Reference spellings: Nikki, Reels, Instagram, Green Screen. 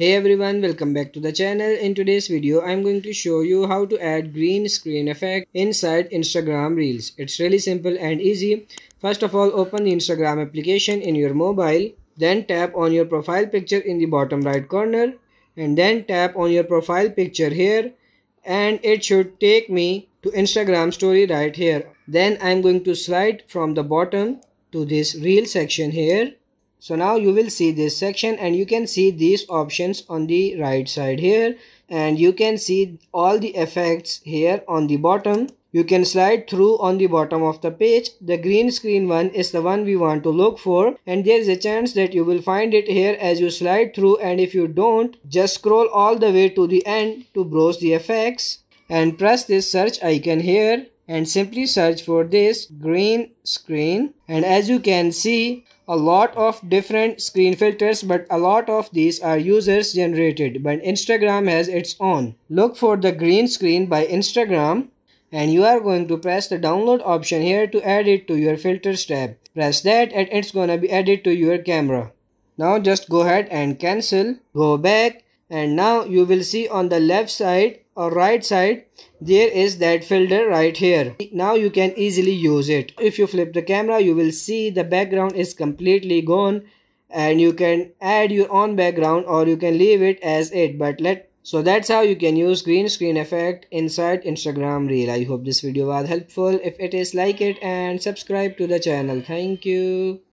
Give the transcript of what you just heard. Hey everyone, welcome back to the channel. In today's video, I'm going to show you how to add green screen effect inside Instagram Reels. It's really simple and easy. First of all, open the Instagram application in your mobile. Then tap on your profile picture in the bottom right corner. And then tap on your profile picture here. And it should take me to Instagram story right here. Then I'm going to slide from the bottom to this reel section here. So now you will see this section and you can see these options on the right side here, and you can see all the effects here on the bottom. You can slide through on the bottom of the page. The green screen one is the one we want to look for, and there is a chance that you will find it here as you slide through, and if you don't, just scroll all the way to the end to browse the effects and press this search icon here and simply search for this green screen. And as you can see, a lot of different screen filters, but a lot of these are users generated, but Instagram has its own. Look for the green screen by Instagram and you are going to press the download option here to add it to your filters tab. Press that and it's gonna be added to your camera. Now just go ahead and cancel, go back, and now you will see on the left side or right side there is that filter right here. Now you can easily use it. If you flip the camera, you will see the background is completely gone, and you can add your own background or you can leave it as it. So that's how you can use green screen effect inside Instagram Reel. I hope this video was helpful. If it is, like it and subscribe to the channel. Thank you.